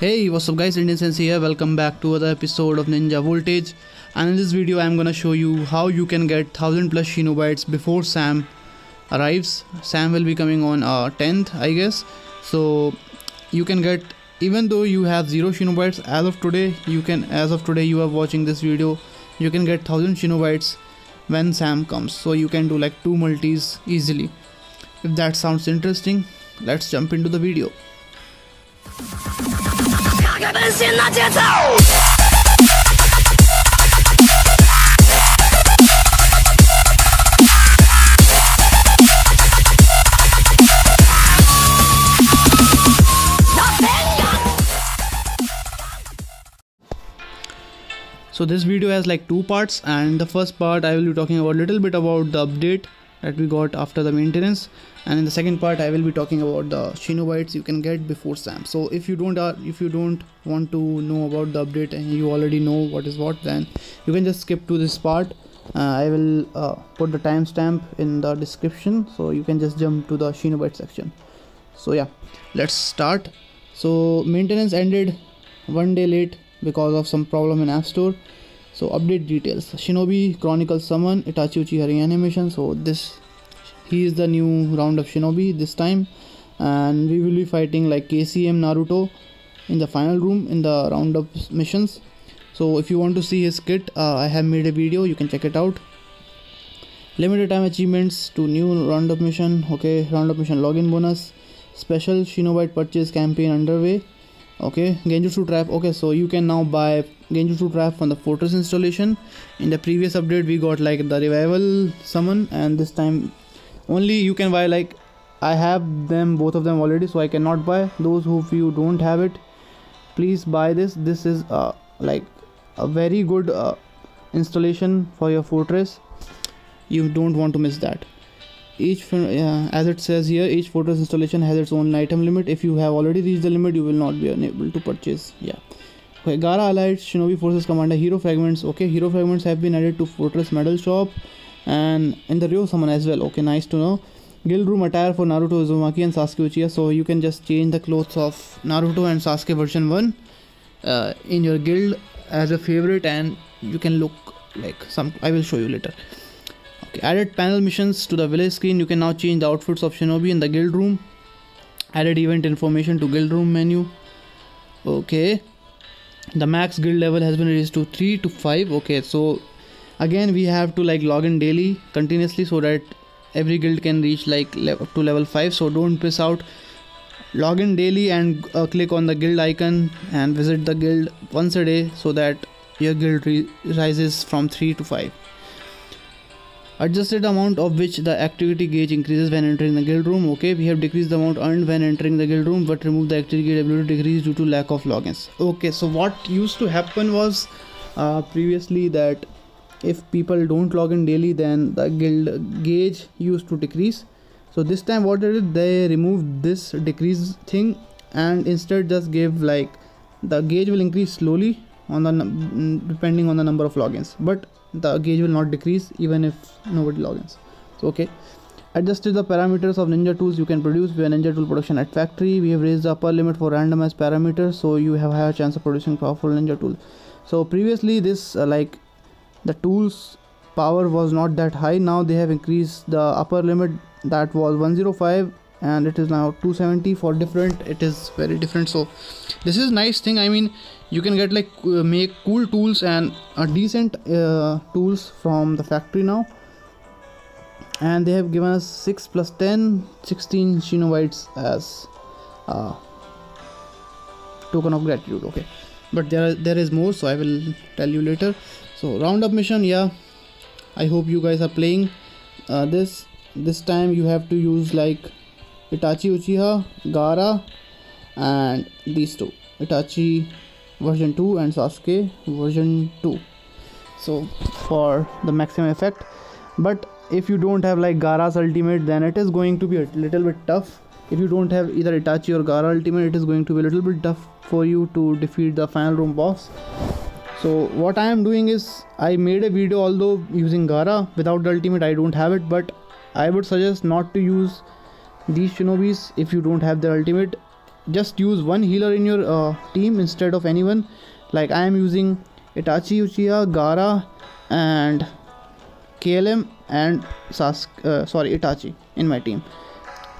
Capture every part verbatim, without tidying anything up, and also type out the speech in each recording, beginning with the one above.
Hey, what's up guys, Indian Sensei here. Welcome back to another episode of Ninja Voltage, and in this video I am gonna show you how you can get one thousand plus Shinobites before Sam arrives. Sam will be coming on uh, tenth I guess, so you can get, even though you have zero Shinobites as of today, you can, as of today you are watching this video, you can get one thousand Shinobites when Sam comes, so you can do like two multis easily. If that sounds interesting, let's jump into the video. So this video has like two parts, and the first part I will be talking about a little bit about the update that we got after the maintenance, and in the second part I will be talking about the Shinobites you can get before Sam. So if you don't are if you don't want to know about the update and you already know what is what, then you can just skip to this part. uh, I will uh, put the timestamp in the description, so you can just jump to the Shinobite section. So yeah, let's start. So maintenance ended one day late because of some problem in App Store. So update details: Shinobi Chronicle summon, Itachi Uchiha reanimation. So this, he is the new round of Shinobi this time, and we will be fighting like K C M Naruto in the final room in the round of missions. So if you want to see his kit, uh, I have made a video, you can check it out. Limited time achievements to new round of mission. Okay, round of mission login bonus, special Shinobite purchase campaign underway. Okay, Genjutsu trap. Okay, so you can now buy Genjutsu trap from the fortress installation. In the previous update we got like the revival summon, and this time only you can buy, like I have them, both of them already, so I cannot buy those. Who, if you don't have it, please buy this. This is uh, like a very good uh, installation for your fortress. You don't want to miss that. Each uh, as it says here, each fortress installation has its own item limit. If you have already reached the limit, you will not be unable to purchase. Yeah. Okay, Gaara allied Shinobi forces commander hero fragments. Okay, hero fragments have been added to fortress medal shop and in the Ryo summon as well. Okay, nice to know. Guild room attire for Naruto Uzumaki and Sasuke Uchiha. So you can just change the clothes of Naruto and Sasuke version one uh, in your guild as a favorite, and you can look like some. I will show you later. Okay, added panel missions to the village screen. You can now change the outfits of Shinobi in the guild room. Added event information to guild room menu. Okay, the max guild level has been raised to three to five. Okay, so again we have to like log in daily continuously so that every guild can reach like up to level five, so don't piss out. Log in daily and uh, click on the guild icon and visit the guild once a day so that your guild rises from three to five. Adjusted amount of which the activity gauge increases when entering the guild room. Okay, we have decreased the amount earned when entering the guild room, but removed the activity gauge ability decrease due to lack of logins. Okay, so what used to happen was uh, previously that if people don't log in daily, then the guild gauge used to decrease. So this time what they did, they removed this decrease thing and instead just gave like the gauge will increase slowly on the depending on the number of logins, but the gauge will not decrease even if nobody logins. So okay, adjusted the parameters of ninja tools you can produce via ninja tool production at factory. We have raised the upper limit for randomized parameters, so you have higher chance of producing powerful ninja tools. So previously this uh, like the tools power was not that high. Now they have increased the upper limit, that was one oh five, and it is now two seventy for different. It is very different, so this is nice thing. I mean, you can get like uh, make cool tools and uh, decent uh, tools from the factory now. And they have given us six plus ten sixteen Shinobites as uh, token of gratitude. Okay, but there are, there is more, so I will tell you later. So round up mission, yeah, I hope you guys are playing uh, this. This time you have to use like Itachi Uchiha, Gaara, and these two, Itachi version two and Sasuke version two, so for the maximum effect. But if you don't have like Gaara's ultimate, then it is going to be a little bit tough. If you don't have either Itachi or Gaara ultimate, it is going to be a little bit tough for you to defeat the final room boss. So what I am doing is, I made a video although using Gaara without the ultimate. I don't have it, but I would suggest not to use these Shinobis if you don't have their ultimate. just use one healer in your uh, team instead of anyone. Like I am using Itachi Uchiha, Gaara and K L M and Sasuke, uh, sorry Itachi in my team.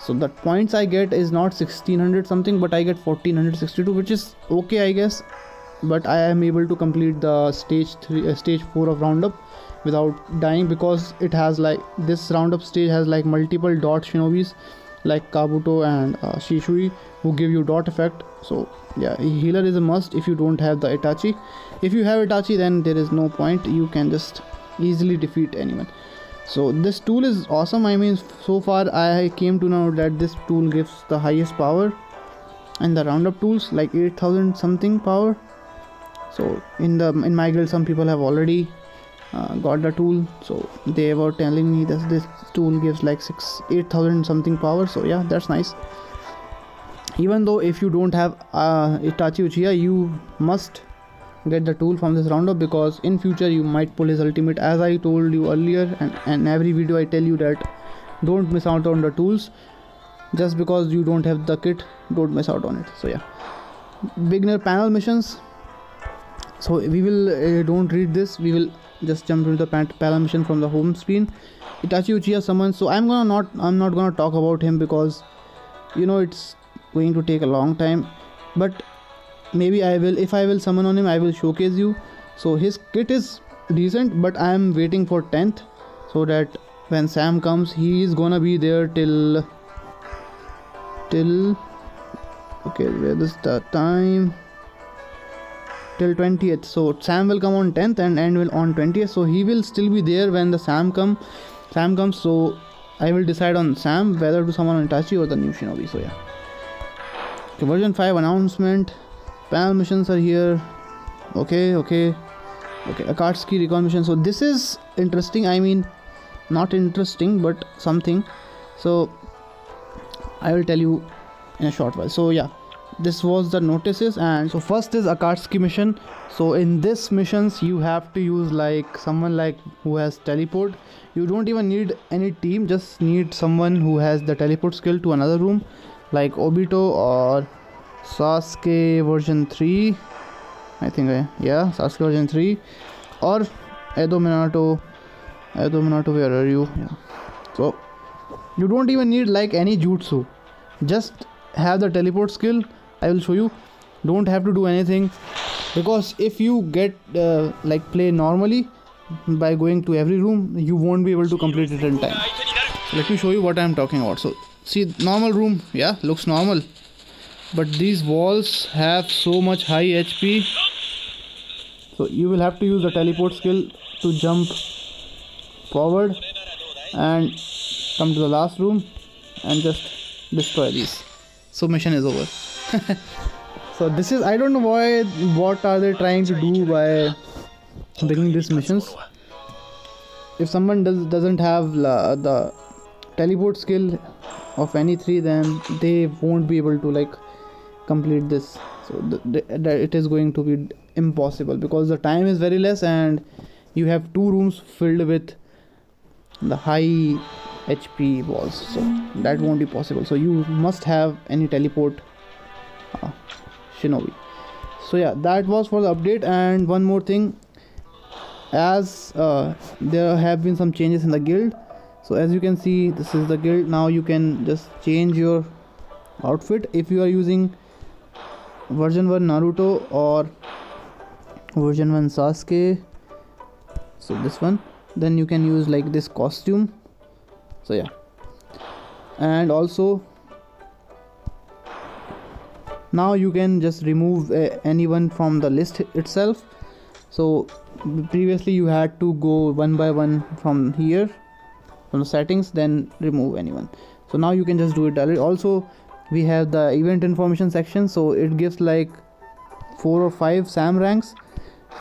So the points I get is not sixteen hundred something, but I get fourteen sixty-two, which is okay I guess. But I am able to complete the stage three, uh, stage four of roundup without dying, because it has like this roundup stage has like multiple dot shinobis like Kabuto and uh, Shisui, who give you dot effect. So yeah, healer is a must if you don't have the Itachi. If you have Itachi, then there is no point, you can just easily defeat anyone. So this tool is awesome. I mean, so far I came to know that this tool gives the highest power and the roundup tools like eight thousand something power. So in the in my guild some people have already uh, got the tool, so they were telling me that this tool gives like six eight thousand something power. So yeah, that's nice. Even though if you don't have uh, Itachi Uchiha, you must get the tool from this roundup, because in future you might pull his ultimate, as I told you earlier, and, and every video I tell you that don't miss out on the tools. Just because you don't have the kit, don't miss out on it. So yeah, beginner panel missions. So we will uh, don't read this, we will just jump into the panel mission from the home screen. Itachi Uchiha summons. So I'm gonna not I'm not gonna talk about him, because you know it's going to take a long time, but maybe I will, if I will summon on him, I will showcase you. So his kit is decent, but I am waiting for tenth, so that when Sam comes, he is gonna be there till till okay, where is the time? Till twentieth. So Sam will come on tenth and end will on twentieth, so he will still be there when the Sam come Sam comes. So I will decide on Sam whether to summon Itachi or the new Shinobi. So yeah, okay, version five announcement. Panel missions are here. Okay, okay, okay. Akatsuki recon mission. So this is interesting. I mean, not interesting, but something. So I will tell you in a short while. So yeah, this was the notices. And so first is Akatsuki mission. So in this missions you have to use like someone like who has teleport. You don't even need any team, just need someone who has the teleport skill to another room, like Obito or Sasuke version three, I think. I, yeah, Sasuke version three or Edo Minato. Edo Minato, where are you? Yeah. So you don't even need like any jutsu, just have the teleport skill. I will show you. Don't have to do anything, because if you get uh, like play normally by going to every room, you won't be able to complete it in time. Let me show you what I am talking about. So see, normal room, yeah, looks normal, but these walls have so much high H P, so you will have to use the teleport skill to jump forward and come to the last room and just destroy these. So mission is over. So this is, I don't know why, what are they trying to do by bringing these missions. If someone does, doesn't have la, the teleport skill of any three, then they won't be able to like complete this. So the, the, the, it is going to be impossible, because the time is very less and you have two rooms filled with the high H P walls, so that won't be possible. So you must have any teleport uh, Shinobi. So yeah, that was for the update. And one more thing, as uh, there have been some changes in the guild. So as you can see, this is the guild. Now you can just change your outfit if you are using version one Naruto or version one Sasuke. So this one, then you can use like this costume. So yeah, and also now you can just remove uh, anyone from the list itself. So previously you had to go one by one from here, from the settings, then remove anyone. So now you can just do it directly. Also we have the event information section, so it gives like four or five SAM ranks.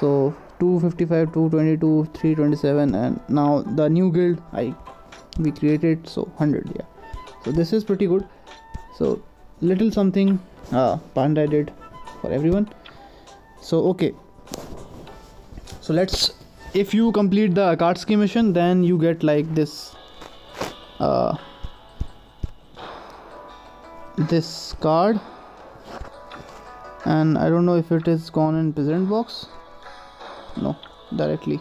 So two fifty-five, two twenty-two, three twenty-seven, and now the new guild I we created, so one hundred. Yeah, so this is pretty good. So little something uh, Panda did for everyone. So okay, so let's, if you complete the Akatsuki mission, then you get like this uh, this card. and I don't know if it is gone in present box. No, directly.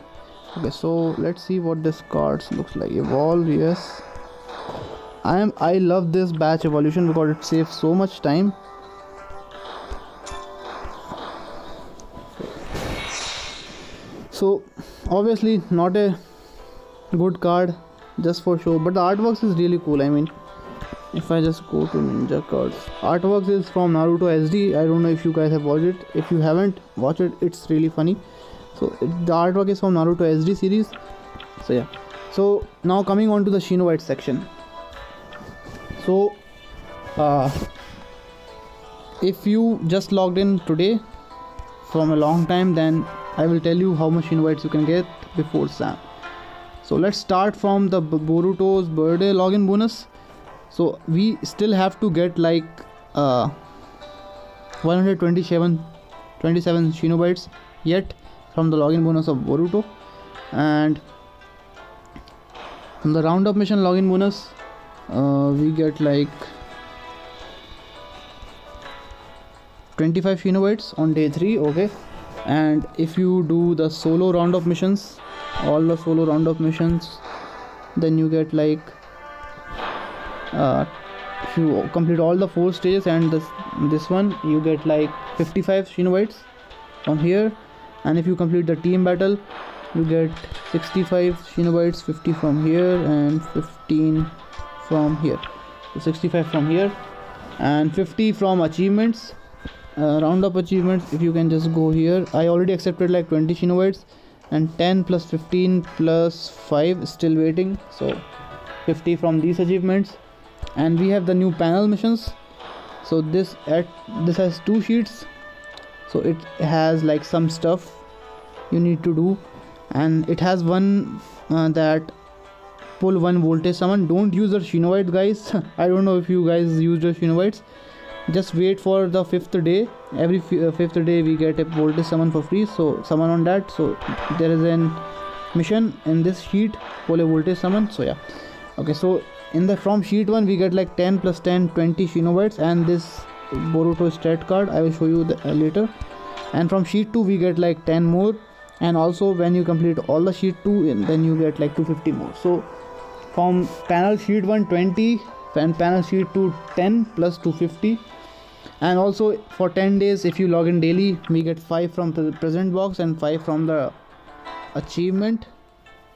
Okay, so let's see what this cards looks like. Evolve, yes. I am. I love this batch evolution because it saves so much time. So obviously not a good card just for show, but the artworks is really cool. I mean, if I just go to Ninja cards, artworks is from Naruto S D. I don't know if you guys have watched it. If you haven't watched it, it's really funny. So it, the artwork is from Naruto S D series. So yeah. So now coming on to the Shinobite section. So uh, if you just logged in today from a long time, then I will tell you how much Shinobites you can get before SAM. So let's start from the Boruto's birthday login bonus. So we still have to get like uh, one hundred twenty-seven Shinobites yet from the login bonus of Boruto, and from the roundup mission login bonus uh, we get like twenty-five Shinobites on day three. Okay, and if you do the solo roundup missions, all the solo roundup missions, then you get like uh, if you complete all the four stages and this this one, you get like fifty-five Shinobites from here. And if you complete the team battle, you get sixty-five Shinobites, fifty from here and fifteen from here. So sixty-five from here and fifty from achievements, uh, round up achievements. If you can just go here, I already accepted like twenty Shinobites, and ten plus fifteen plus five still waiting, so fifty from these achievements. And we have the new panel missions. So this at this has two sheets. So it has like some stuff you need to do, and it has one uh, that pull one voltage summon. Don't use the Shinobite, guys. I don't know if you guys use the Shinobites. Just wait for the fifth day. Every uh, fifth day we get a voltage summon for free. So summon on that. So there is an mission in this sheet, pull a voltage summon. So yeah. Okay. So in the from sheet one we get like ten plus ten, twenty Shinobites, and this Boruto stat card I will show you the, uh, later. And from sheet two we get like ten more, and also when you complete all the sheet two then you get like two hundred fifty more. So from panel sheet one twenty, and panel sheet two ten plus two hundred fifty. And also for ten days if you log in daily, we get five from the present box and five from the achievement,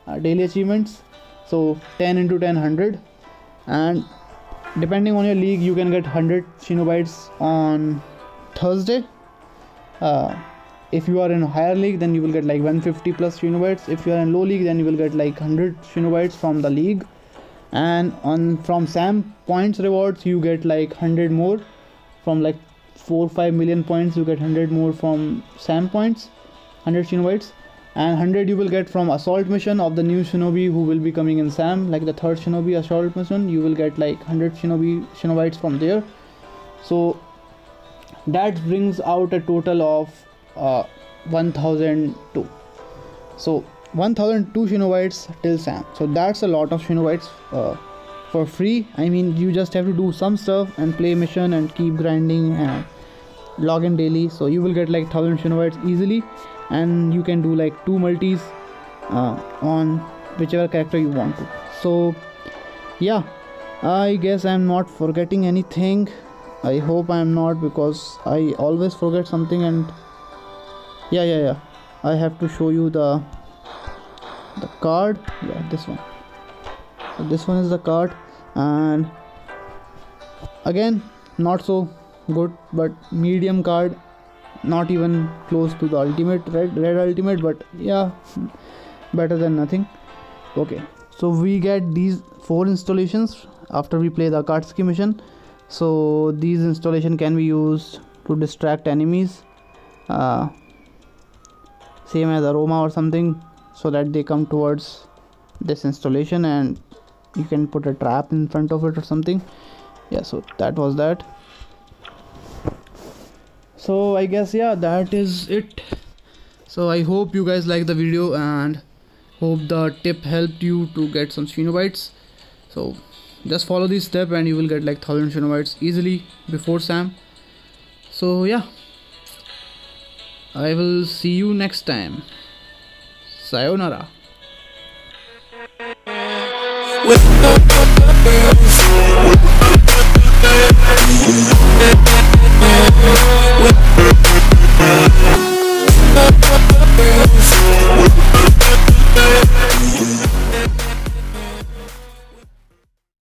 uh, daily achievements. So ten into ten, one hundred, and depending on your league you can get one hundred Shinobites on Thursday. Uh, if you are in a higher league then you will get like one hundred fifty plus Shinobites. If you are in low league then you will get like one hundred Shinobites from the league. And on from SAM points rewards you get like one hundred more from like four to five million points. You get one hundred more from SAM points, one hundred Shinobites, and one hundred you will get from assault mission of the new shinobi who will be coming in SAM, like the third shinobi assault mission. You will get like one hundred shinobi shinobites from there. So that brings out a total of uh, one thousand two. So one thousand two Shinobites till SAM. So that's a lot of Shinobites uh, for free. I mean, you just have to do some stuff and play mission and keep grinding and log in daily. So you will get like one thousand Shinobites easily, and you can do like two multis uh, on whichever character you want to. So yeah, I guess I'm not forgetting anything. I hope I'm not, because I always forget something. And yeah yeah yeah I have to show you the the card. Yeah, this one. So this one is the card, and again not so good, but medium card, not even close to the ultimate red, red ultimate, but yeah, better than nothing. Okay, so we get these four installations after we play the Akatsuki mission. So these installation can be used to distract enemies, uh, same as aroma or something, so that they come towards this installation, and you can put a trap in front of it or something. Yeah, so that was that. So I guess yeah, that is it. So I hope you guys like the video, and hope the tip helped you to get some Shinobites. So just follow this step and you will get like one thousand Shinobites easily before SAM. So yeah, I will see you next time. Sayonara. With